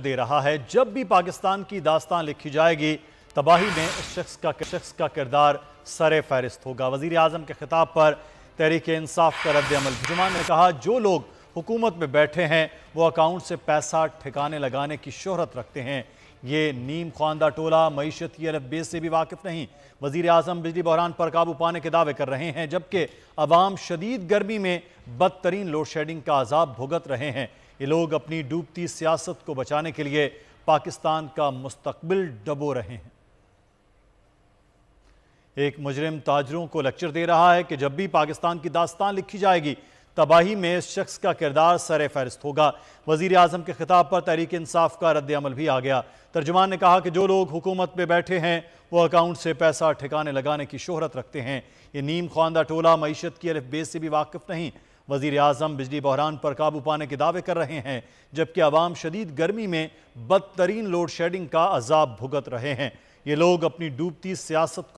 दे रहा है। जब भी पाकिस्तान की दास्तान लिखी जाएगी तबाही में इस शख्स का किरदार सरे फहरिस्त होगा। वजीर आजम के खिताब पर तहरीक इंसाफ का रद्द अमल। जुमान ने कहा जो लोग हुकूमत में बैठे हैं वो अकाउंट से पैसा ठिकाने लगाने की शोहरत रखते हैं। ये नीम ख्वानदा टोला मईशती अलबेस से भी वाकिफ नहीं। वजीर आजम बिजली बहरान पर काबू पाने के दावे कर रहे हैं जबकि अवाम शदीद गर्मी में बदतरीन लोड शेडिंग का अजाब भुगत रहे हैं। ये लोग अपनी डूबती सियासत को बचाने के लिए पाकिस्तान का मुस्तकबिल डबो रहे हैं। एक मुजरिम ताजरों को लेक्चर दे रहा है कि जब भी पाकिस्तान की दास्तान लिखी जाएगी तबाही में इस शख्स का किरदार सरे फहरिस्त होगा। वजीर आजम के खिताब पर तहरीक इंसाफ का रद्द अमल भी आ गया। तर्जुमान ने कहा कि जो लोग हुकूमत में बैठे हैं वो अकाउंट से पैसा ठिकाने लगाने की शोहरत रखते हैं। ये नीम ख्वानदा टोला मईशत की अलफ बेस से भी वाकिफ नहीं। वजीर आजम बिजली बहरान पर काबू पाने के दावे कर रहे हैं जबकि आवाम शदीद गर्मी में बदतरीन लोड शेडिंग का अजाब भुगत रहे हैं। ये लोग अपनी डूबती सियासत